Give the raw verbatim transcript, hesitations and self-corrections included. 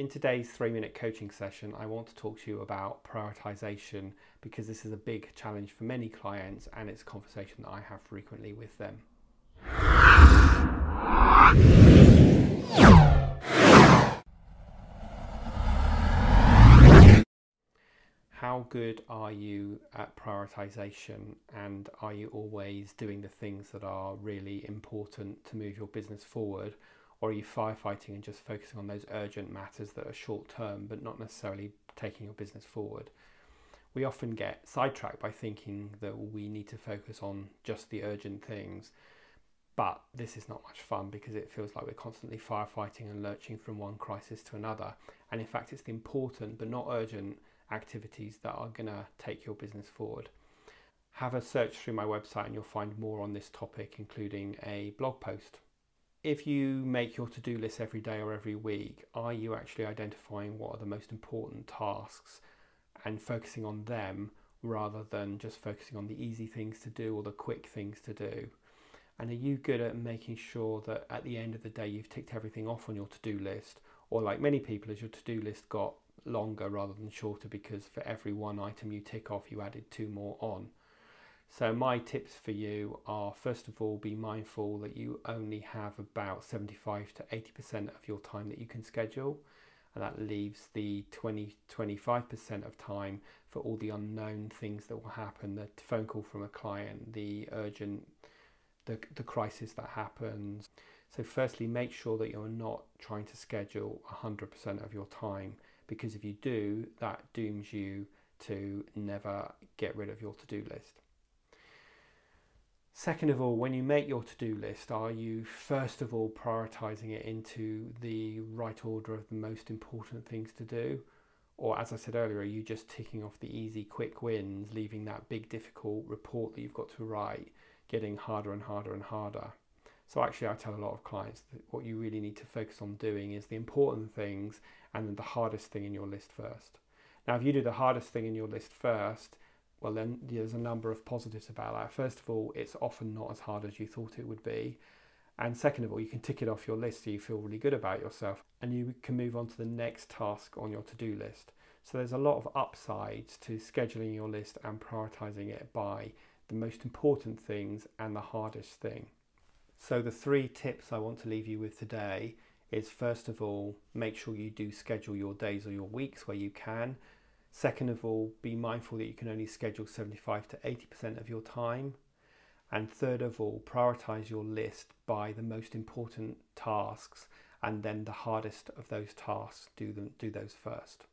In today's three minute coaching session, I want to talk to you about prioritization, because this is a big challenge for many clients and it's a conversation that I have frequently with them. How good are you at prioritization, and are you always doing the things that are really important to move your business forward? Or are you firefighting and just focusing on those urgent matters that are short term but not necessarily taking your business forward? We often get sidetracked by thinking that we need to focus on just the urgent things, but this is not much fun because it feels like we're constantly firefighting and lurching from one crisis to another. And in fact, it's the important but not urgent activities that are going to take your business forward. Have a search through my website and you'll find more on this topic, including a blog post. If you make your to-do list every day or every week, are you actually identifying what are the most important tasks and focusing on them rather than just focusing on the easy things to do or the quick things to do? And are you good at making sure that at the end of the day you've ticked everything off on your to-do list? Or, like many people, has your to-do list got longer rather than shorter because for every one item you tick off you added two more on? So my tips for you are, first of all, be mindful that you only have about seventy-five to eighty percent of your time that you can schedule, and that leaves the twenty to twenty-five percent of time for all the unknown things that will happen, the phone call from a client, the urgent, the, the crisis that happens. So firstly, make sure that you're not trying to schedule one hundred percent of your time, because if you do, that dooms you to never get rid of your to-do list. Second of all, when you make your to-do list, are you first of all prioritizing it into the right order of the most important things to do? Or, as I said earlier, are you just ticking off the easy quick wins, leaving that big difficult report that you've got to write getting harder and harder and harder? So actually, I tell a lot of clients that what you really need to focus on doing is the important things and then the hardest thing in your list first. Now, if you do the hardest thing in your list first, well, then there's a number of positives about that. First of all, it's often not as hard as you thought it would be. And second of all, you can tick it off your list so you feel really good about yourself, and you can move on to the next task on your to-do list. So there's a lot of upsides to scheduling your list and prioritizing it by the most important things and the hardest thing. So the three tips I want to leave you with today is, first of all, make sure you do schedule your days or your weeks where you can. Second of all, be mindful that you can only schedule seventy-five to eighty percent of your time. And third of all, prioritize your list by the most important tasks and then the hardest of those tasks, do them, do those first.